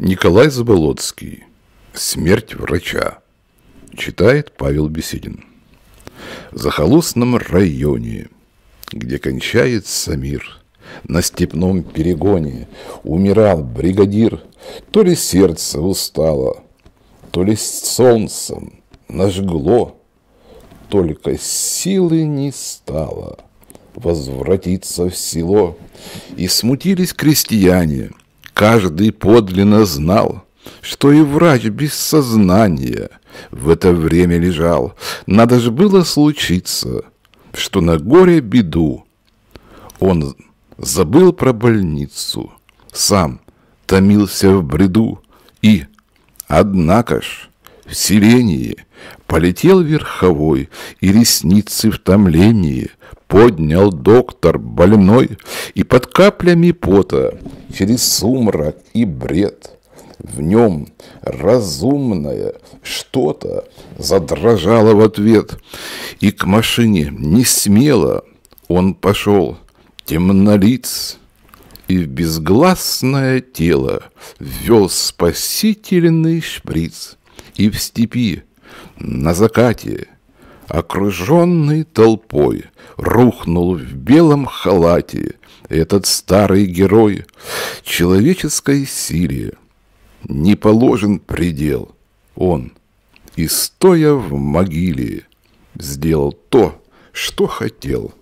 Николай Заболоцкий. «Смерть врача». Читает Павел Беседин. В захолустном районе, где кончается мир, на степном перегоне умирал бригадир. То ли сердце устало, то ли солнцем нажгло, только силы не стало возвратиться в село. И смутились крестьяне, каждый подлинно знал, что и врач без сознания в это время лежал. Надо же было случиться, что на горе беду он забыл про больницу, сам томился в бреду. И, однако ж, в селении полетел верховой, и ресницы в томлении поднял доктор больной, и под каплями пота через сумрак и бред в нем разумное что-то задрожало в ответ. И к машине не смело он пошел, темнолиц, и в безгласное тело ввел спасительный шприц. И в степи на закате, окруженный толпой, рухнул в белом халате этот старый герой. Человеческой силе не положен предел. Он, и стоя в могиле, сделал то, что хотел.